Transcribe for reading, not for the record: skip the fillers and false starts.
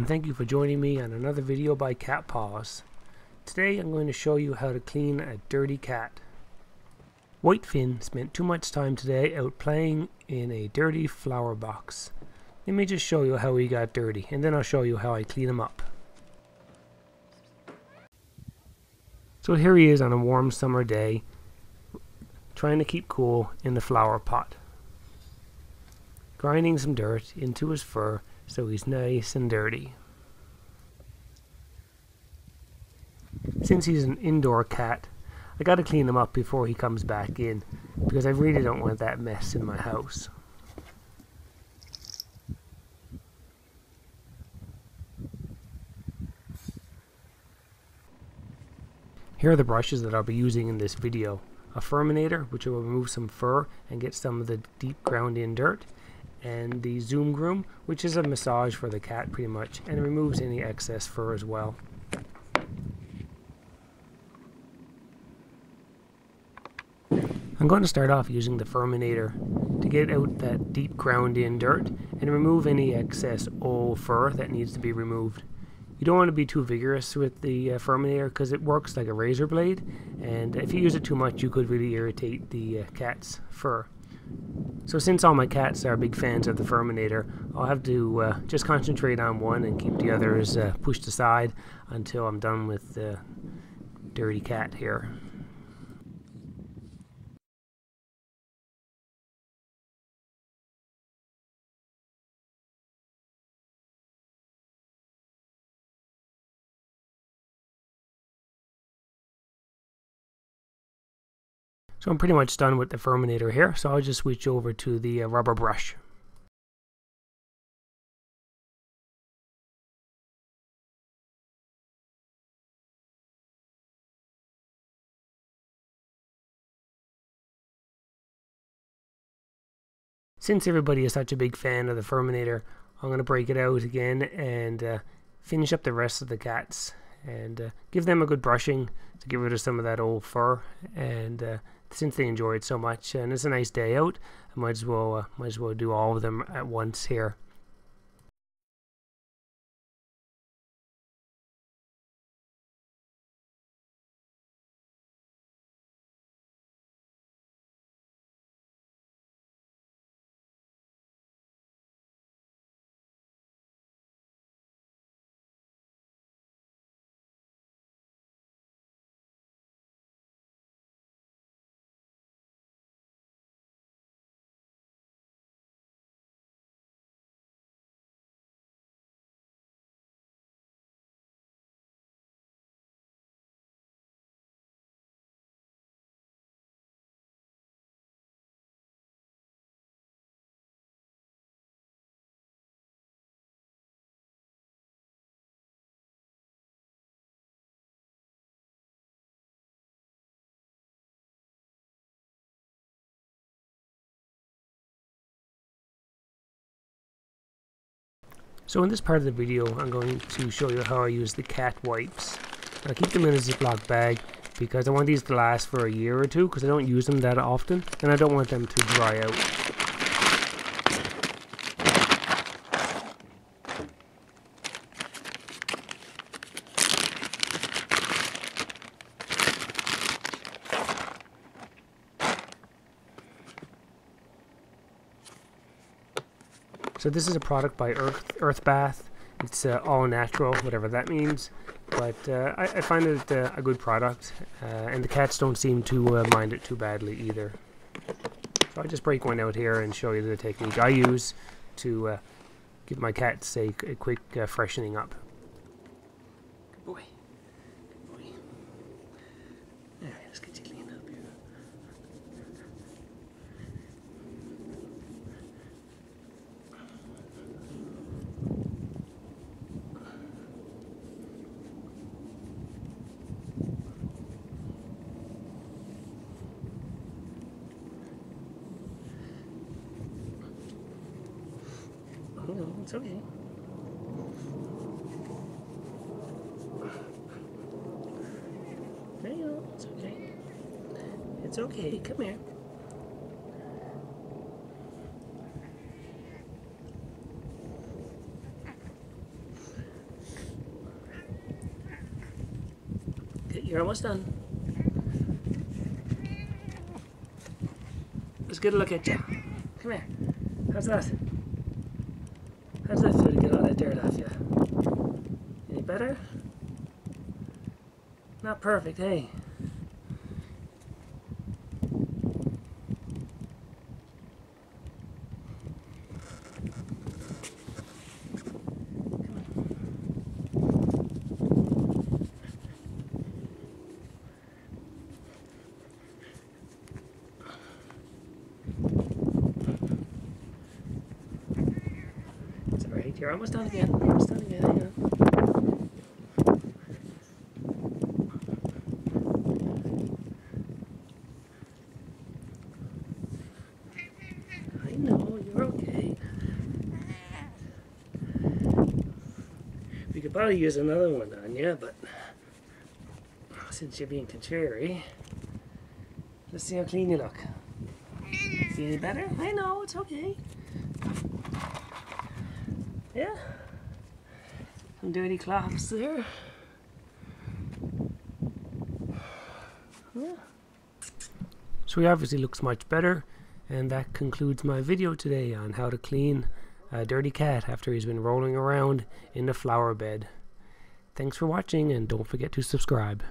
and thank you for joining me on another video by Cat Pause. Today I'm going to show you how to clean a dirty cat. Whitefin spent too much time today out playing in a dirty flower box. Let me just show you how he got dirty, and then I'll show you how I clean him up. So here he is on a warm summer day, trying to keep cool in the flower pot, grinding some dirt into his fur so he's nice and dirty. Since he's an indoor cat, I gotta clean him up before he comes back in, because I really don't want that mess in my house. Here are the brushes that I'll be using in this video. A Furminator, which will remove some fur and get some of the deep ground in dirt, and the Zoom Groom, which is a massage for the cat pretty much, and removes any excess fur as well. I'm going to start off using the Furminator to get out that deep ground in dirt and remove any excess old fur that needs to be removed. You don't want to be too vigorous with the Furminator, because it works like a razor blade, and if you use it too much you could really irritate the cat's fur. So since all my cats are big fans of the Furminator, I'll have to just concentrate on one and keep the others pushed aside until I'm done with the dirty cat here. So I'm pretty much done with the Furminator here, so I'll just switch over to the rubber brush. Since everybody is such a big fan of the Furminator, I'm going to break it out again and finish up the rest of the cats, and give them a good brushing to get rid of some of that old fur. And since they enjoy it so much, and it's a nice day out, I might as well do all of them at once here. So in this part of the video, I'm going to show you how I use the cat wipes. I keep them in a Ziploc bag because I want these to last for a year or two, because I don't use them that often and I don't want them to dry out. So this is a product by Earth Bath. It's all natural, whatever that means, but I find it a good product, and the cats don't seem to mind it too badly either. So I just break one out here and show you the technique I use to give my cats a quick freshening up. Good boy. Good boy. All right, let's get you cleaned up here. No, it's okay. There you go. It's okay. It's okay. Come here. You're almost done. Let's get a look at you. Come here. How's that? How's that feel to get all that dirt off you? Any better? Not perfect, hey? You're almost done again. Almost done again. Hang on. I know you're okay. We could probably use another one on you, but since you're being contrary, let's see how clean you look. See any better? I know it's okay. Yeah, some dirty cloths there. Yeah. So he obviously looks much better, and that concludes my video today on how to clean a dirty cat after he's been rolling around in the flower bed. Thanks for watching, and don't forget to subscribe.